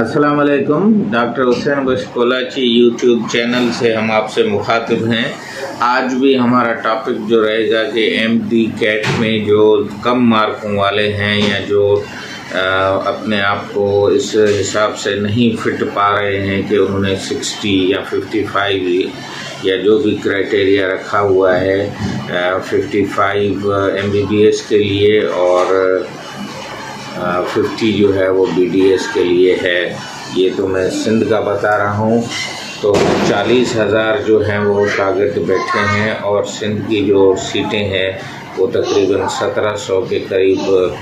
अस्सलामुअलैकुम। Doctor Hussain Bakhsh Kolachi YouTube channel से हम आपसे मुखातिब हैं। आज भी हमारा टॉपिक जो रहेगा कि MDCAT में जो कम मार्कों वाले हैं या जो अपने आप को इस हिसाब से नहीं फिट पा रहे हैं कि उन्होंने 60 या 55 या जो भी क्राइटेरिया रखा हुआ है 55 MBBS के लिए और 50 जो है वो BDS के लिए है। ये तो मैं सिंध का बता रहा हूँ। तो 40,000 जो हैं वो टारगेट बैठे हैं और सिंध की जो सीटें हैं वो तकरीबन 1700 के करीब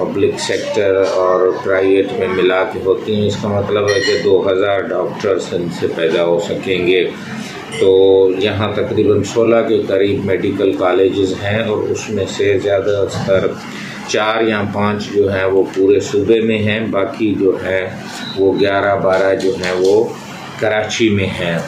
पब्लिक सेक्टर और प्राइवेट में मिला के होती हैं। इसका मतलब है कि 2000 डॉक्टर सिंध से पैदा हो सकेंगे। तो यहाँ तकरीबन 16 के करीब मेडिकल कॉलेजेस हैं और उसमें से ज़्यादातर 4 या 5 जो हैं वो पूरे सूबे में हैं, बाकी जो है वो 11-12 जो हैं वो कराची में हैं।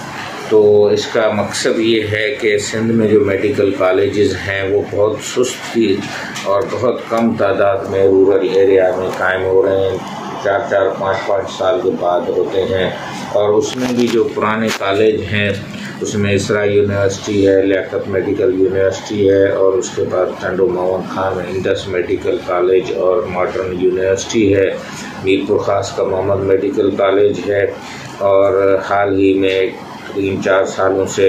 तो इसका मकसद ये है कि सिंध में जो मेडिकल कॉलेजेस हैं वो बहुत सुस्त और बहुत कम तादाद में रूरल एरिया में कायम हो रहे हैं। 4-4, 5-5 साल के बाद होते हैं और उसमें भी जो पुराने कॉलेज हैं उसमें इसरा यूनिवर्सिटी है, लियाकत मेडिकल यूनिवर्सिटी है और उसके बाद Tando Muhammad Khan Indus medical college और मॉडर्न यूनिवर्सिटी है। मीरपुर खास का मोहम्मद मेडिकल कॉलेज है और हाल ही में 3-4 सालों से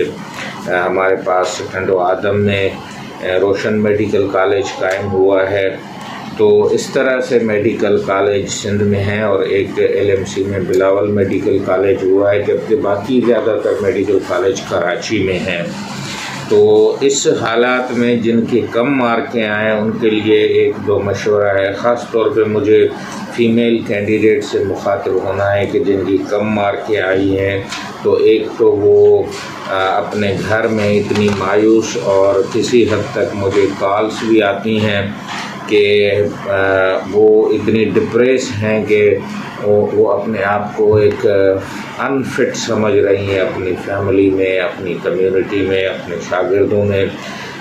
हमारे पास टंडो आदम में रोशन मेडिकल कॉलेज कायम हुआ है। तो इस तरह से मेडिकल कॉलेज सिंध में हैं और एक LMC में बिलावल मेडिकल कॉलेज हुआ है, जबकि बाकी ज़्यादातर मेडिकल कॉलेज कराची में हैं। तो इस हालात में जिनके कम मार्कें आएँ उनके लिए 1-2 मशवरा है। ख़ास तौर पे मुझे फ़ीमेल कैंडिडेट से मुखातिब होना है कि जिनकी कम मार्कें आई हैं तो एक तो वो अपने घर में इतनी मायूस और किसी हद तक मुझे कॉल्स भी आती हैं कि वो इतनी डिप्रेस हैं कि वो अपने आप को एक अनफिट समझ रही हैं अपनी फैमिली में, अपनी कम्युनिटी में, अपने शागिर्दों में।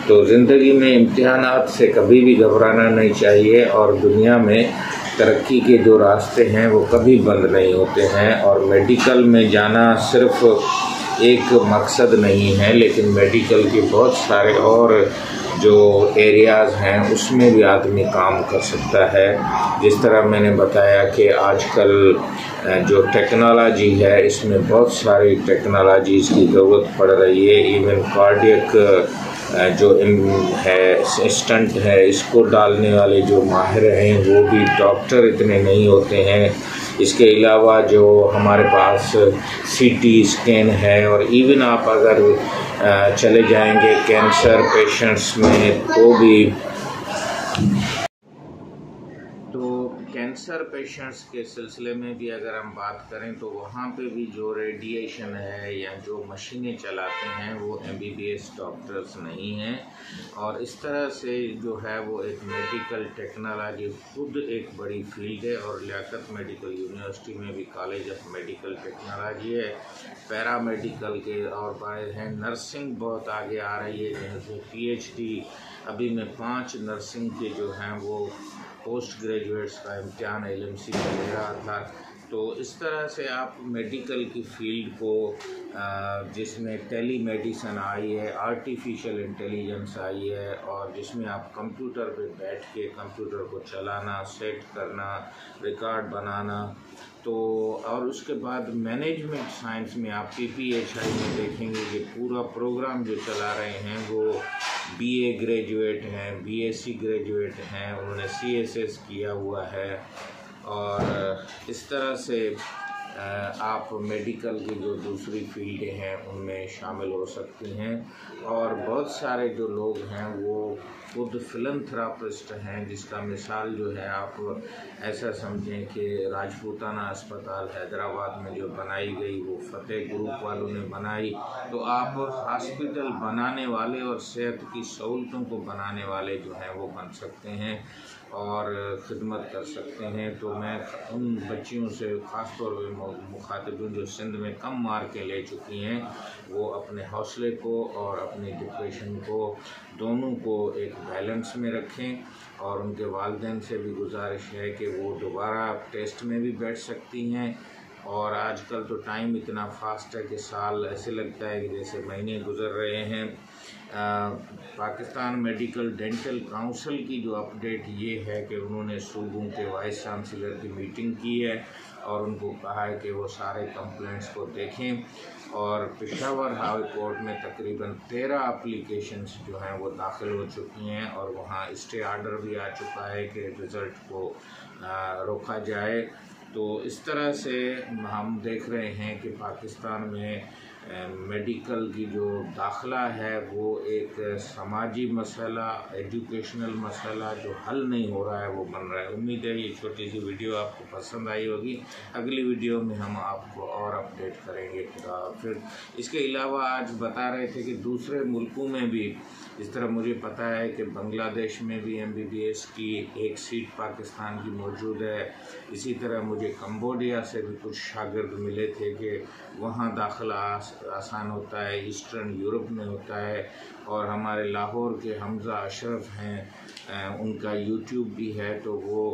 तो ज़िंदगी में इम्तिहानात से कभी भी घबराना नहीं चाहिए और दुनिया में तरक्की के जो रास्ते हैं वो कभी बंद नहीं होते हैं। और मेडिकल में जाना सिर्फ़ एक मकसद नहीं है, लेकिन मेडिकल के बहुत सारे और जो एरियाज़ हैं उसमें भी आदमी काम कर सकता है। जिस तरह मैंने बताया कि आजकल जो टेक्नोलॉजी है इसमें बहुत सारी टेक्नोलॉजीज़ की ज़रूरत पड़ रही है। इवन कार्डियक जो है स्टंट है इसको डालने वाले जो माहिर हैं वो भी डॉक्टर इतने नहीं होते हैं। इसके अलावा जो हमारे पास CT स्कैन है और इवन आप अगर चले जाएंगे कैंसर पेशेंट्स में तो भी कैंसर पेशेंट्स के सिलसिले में भी अगर हम बात करें तो वहाँ पे भी जो रेडिएशन है या जो मशीनें चलाते हैं वो MBBS डॉक्टर्स नहीं हैं। और इस तरह से जो है वो एक मेडिकल टेक्नोलॉजी खुद एक बड़ी फील्ड है और लियाकत मेडिकल यूनिवर्सिटी में भी कॉलेज ऑफ मेडिकल टेक्नोलॉजी है। पैरा मेडिकल के और बाहर हैं, नर्सिंग बहुत आगे आ रही है जिनसे PhD अभी मैं 5 नर्सिंग के जो हैं वो पोस्ट ग्रेजुएट्स का इम्तिहान LMC में ले रहा था। तो इस तरह से आप मेडिकल की फील्ड को जिसमें टेलीमेडिसिन आई है, आर्टिफिशियल इंटेलिजेंस आई है और जिसमें आप कंप्यूटर पे बैठ के कंप्यूटर को चलाना, सेट करना, रिकॉर्ड बनाना, तो और उसके बाद मैनेजमेंट साइंस में आप PPHI में देखेंगे कि पूरा प्रोग्राम जो चला रहे हैं वो BA ग्रेजुएट हैं, BSc ग्रेजुएट हैं, उन्होंने CSS किया हुआ है। और इस तरह से आप मेडिकल की जो दूसरी फील्डें हैं उनमें शामिल हो सकती हैं। और बहुत सारे जो लोग हैं वो खुद फिलंथ्रापिस्ट हैं, जिसका मिसाल जो है आप ऐसा समझें कि राजपूताना अस्पताल हैदराबाद में जो बनाई गई वो फतेह ग्रुप वालों ने बनाई। तो आप हॉस्पिटल बनाने वाले और सेहत की सहूलतों को बनाने वाले जो हैं वो बन सकते हैं। और खिदमत कर सकते हैं। तो मैं उन बच्चियों से ख़ास तौर पर मुखातिब हूँ जो सिंध में कम मार्कें ले चुकी हैं, वो अपने हौसले को और अपने डिप्रेशन को दोनों को एक बैलेंस में रखें। और उनके वालिदैन से भी गुजारिश है कि वो दोबारा टेस्ट में भी बैठ सकती हैं। और आजकल तो टाइम इतना फास्ट है कि साल ऐसे लगता है कि जैसे महीने गुजर रहे हैं। पाकिस्तान मेडिकल डेंटल काउंसिल की जो अपडेट ये है कि उन्होंने सूबों के वाइस चांसलर की मीटिंग की है और उनको कहा है कि वो सारे कंप्लेंट्स को देखें। और पेशावर हाई कोर्ट में तकरीबन 13 एप्लीकेशंस जो हैं वो दाखिल हो चुकी हैं और वहाँ स्टे आर्डर भी आ चुका है कि रिज़ल्ट को रोका जाए। तो इस तरह से हम देख रहे हैं कि पाकिस्तान में मेडिकल की जो दाखिला है वो एक समाजी मसला, एजुकेशनल मसला जो हल नहीं हो रहा है वो बन रहा है। उम्मीद है ये छोटी सी वीडियो आपको पसंद आई होगी। अगली वीडियो में हम आपको और अपडेट करेंगे। फिर इसके अलावा आज बता रहे थे कि दूसरे मुल्कों में भी, इस तरह मुझे पता है कि बांग्लादेश में भी एमबीबीएस की एक सीट पाकिस्तान की मौजूद है। इसी तरह मुझे कंबोडिया से भी कुछ शागिर्द मिले थे कि वहाँ दाखिला आसान होता है, ईस्टर्न यूरोप में होता है। और हमारे लाहौर के हमजा अशरफ हैं, उनका यूट्यूब भी है, तो वो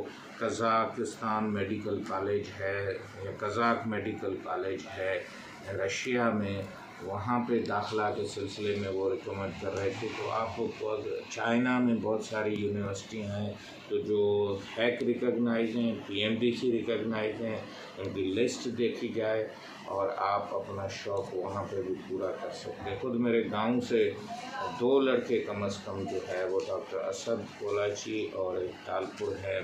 कजाकिस्तान मेडिकल कॉलेज है या कजाक मेडिकल कॉलेज है रशिया में, वहाँ पे दाखिला के सिलसिले में वो रिकमेंड कर रहे थे। तो आपको चाइना में बहुत सारी यूनिवर्सिटियाँ हैं तो जो हैक रिकगनाइज हैं, PMDC रिकगनाइज हैं, उनकी लिस्ट देखी जाए और आप अपना शौक़ वहाँ पे भी पूरा कर सकते हैं। खुद मेरे गांव से 2 लड़के कम से कम जो है वो डॉक्टर असद कोलाची और एक तालपुर है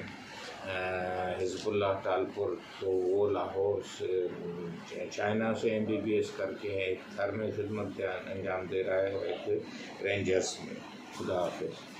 हिजबुल्ला तालपुर, तो वो लाहौर से चाइना से MBBS करके एक घर में खिदमत अंजाम दे रहा है और एक रेंजर्स में। खुदा हाफिज़।